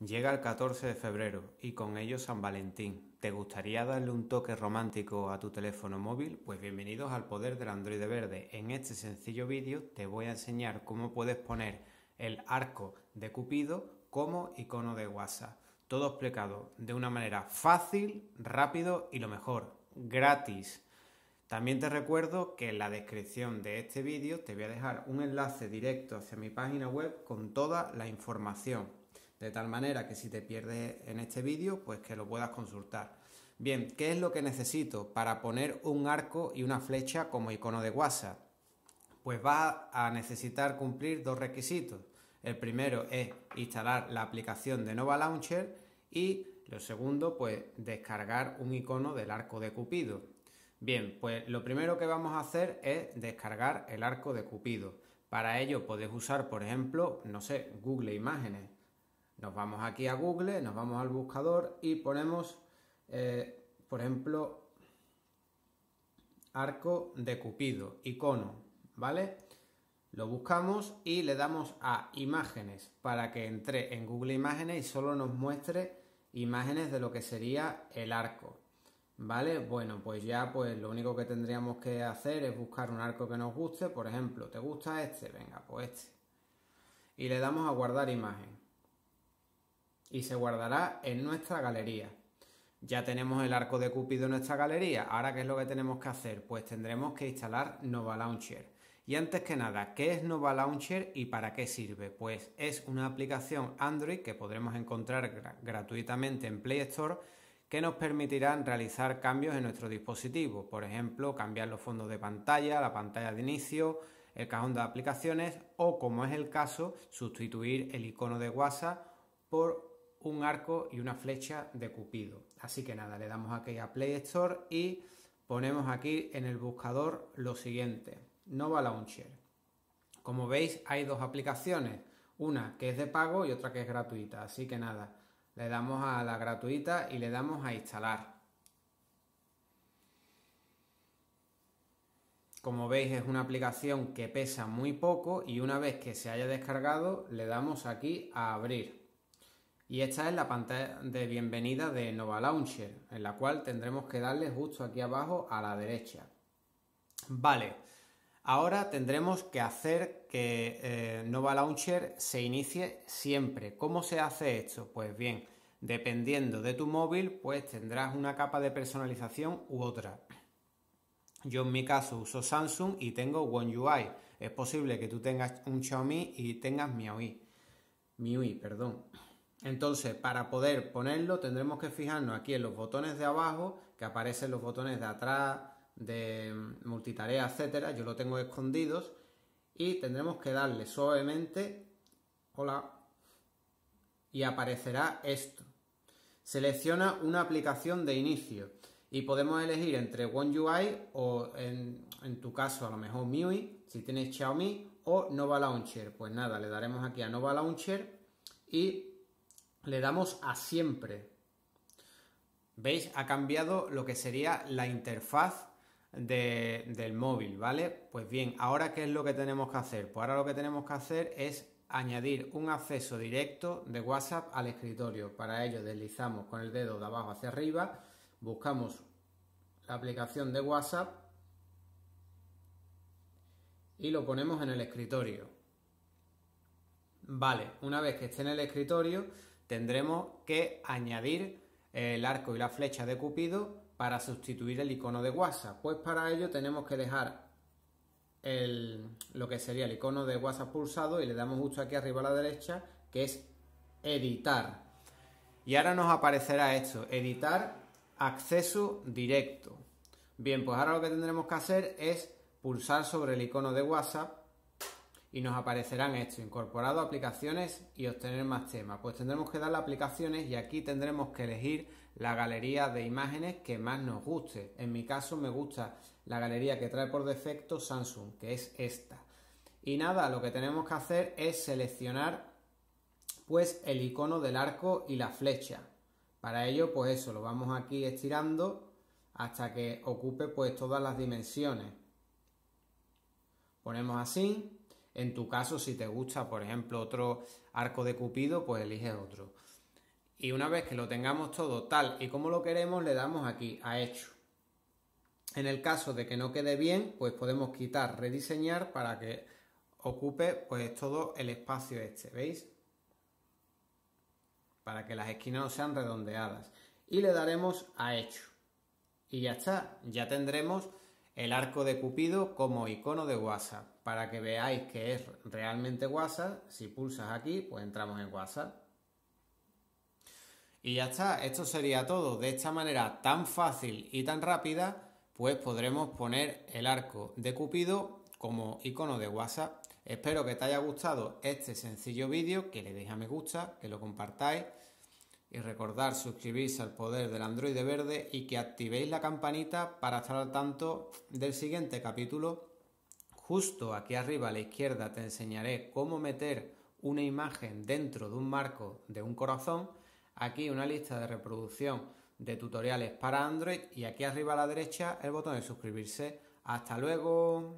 Llega el 14 de febrero y con ello San Valentín. ¿Te gustaría darle un toque romántico a tu teléfono móvil? Pues bienvenidos al Poder del Androide Verde. En este sencillo vídeo te voy a enseñar cómo puedes poner el arco de Cupido como icono de WhatsApp. Todo explicado de una manera fácil, rápido y lo mejor, gratis. También te recuerdo que en la descripción de este vídeo te voy a dejar un enlace directo hacia mi página web con toda la información. De tal manera que si te pierdes en este vídeo, pues que lo puedas consultar. Bien, ¿qué es lo que necesito para poner un arco y una flecha como icono de WhatsApp? Pues vas a necesitar cumplir dos requisitos. El primero es instalar la aplicación de Nova Launcher y lo segundo, pues descargar un icono del arco de Cupido. Bien, pues lo primero que vamos a hacer es descargar el arco de Cupido. Para ello podéis usar, por ejemplo, no sé, Google Imágenes. Nos vamos aquí a Google, nos vamos al buscador y ponemos, por ejemplo, arco de Cupido, icono, ¿vale? Lo buscamos y le damos a imágenes para que entre en Google Imágenes y solo nos muestre imágenes de lo que sería el arco, ¿vale? Bueno, pues ya pues lo único que tendríamos que hacer es buscar un arco que nos guste. Por ejemplo, ¿te gusta este? Venga, pues este. Y le damos a guardar imagen. Y se guardará en nuestra galería. Ya tenemos el arco de Cupido en nuestra galería. Ahora, ¿qué es lo que tenemos que hacer? Pues tendremos que instalar Nova Launcher. Y antes que nada, ¿qué es Nova Launcher y para qué sirve? Pues es una aplicación Android que podremos encontrar gratuitamente en Play Store que nos permitirán realizar cambios en nuestro dispositivo. Por ejemplo, cambiar los fondos de pantalla, la pantalla de inicio, el cajón de aplicaciones o, como es el caso, sustituir el icono de WhatsApp por un arco y una flecha de Cupido. Así que nada, le damos aquí a Play Store y ponemos aquí en el buscador lo siguiente, Nova Launcher. Como veis, hay dos aplicaciones, una que es de pago y otra que es gratuita. Así que nada, le damos a la gratuita y le damos a instalar. Como veis, es una aplicación que pesa muy poco y una vez que se haya descargado, le damos aquí a abrir. Y esta es la pantalla de bienvenida de Nova Launcher, en la cual tendremos que darle justo aquí abajo a la derecha. Vale, ahora tendremos que hacer que Nova Launcher se inicie siempre. ¿Cómo se hace esto? Pues bien, dependiendo de tu móvil, pues tendrás una capa de personalización u otra. Yo en mi caso uso Samsung y tengo One UI. Es posible que tú tengas un Xiaomi y tengas MIUI, perdón. Entonces, para poder ponerlo tendremos que fijarnos aquí en los botones de abajo, que aparecen los botones de atrás, de multitarea, etcétera. Yo lo tengo escondidos y tendremos que darle suavemente, hola, y aparecerá esto. Selecciona una aplicación de inicio y podemos elegir entre One UI o en tu caso a lo mejor MIUI, si tienes Xiaomi, o Nova Launcher. Pues nada, le daremos aquí a Nova Launcher y le damos a siempre. ¿Veis? Ha cambiado lo que sería la interfaz del móvil, ¿vale? Pues bien, ¿ahora qué es lo que tenemos que hacer? Pues ahora lo que tenemos que hacer es añadir un acceso directo de WhatsApp al escritorio. Para ello deslizamos con el dedo de abajo hacia arriba, buscamos la aplicación de WhatsApp y lo ponemos en el escritorio. Vale, una vez que esté en el escritorio, tendremos que añadir el arco y la flecha de Cupido para sustituir el icono de WhatsApp. Pues para ello tenemos que dejar lo que sería el icono de WhatsApp pulsado y le damos justo aquí arriba a la derecha, que es editar. Y ahora nos aparecerá esto, editar acceso directo. Bien, pues ahora lo que tendremos que hacer es pulsar sobre el icono de WhatsApp y nos aparecerán esto, incorporado aplicaciones y obtener más temas. Pues tendremos que darle a aplicaciones y aquí tendremos que elegir la galería de imágenes que más nos guste. En mi caso me gusta la galería que trae por defecto Samsung, que es esta. Y nada, lo que tenemos que hacer es seleccionar pues el icono del arco y la flecha. Para ello pues eso, lo vamos aquí estirando hasta que ocupe pues todas las dimensiones. Ponemos así. En tu caso, si te gusta, por ejemplo, otro arco de Cupido, pues eliges otro. y una vez que lo tengamos todo tal y como lo queremos, le damos aquí a hecho. En el caso de que no quede bien, pues podemos quitar, rediseñar para que ocupe pues todo el espacio este, ¿veis? Para que las esquinas no sean redondeadas. Y le daremos a hecho. Y ya está, ya tendremos el arco de Cupido como icono de WhatsApp. Para que veáis que es realmente WhatsApp, si pulsas aquí, pues entramos en WhatsApp. Y ya está, esto sería todo. De esta manera tan fácil y tan rápida, pues podremos poner el arco de Cupido como icono de WhatsApp. Espero que te haya gustado este sencillo vídeo, que le deis a me gusta, que lo compartáis y recordar suscribirse al Poder del Androide Verde y que activéis la campanita para estar al tanto del siguiente capítulo. Justo aquí arriba a la izquierda te enseñaré cómo meter una imagen dentro de un marco de un corazón. Aquí una lista de reproducción de tutoriales para Android y aquí arriba a la derecha el botón de suscribirse. ¡Hasta luego!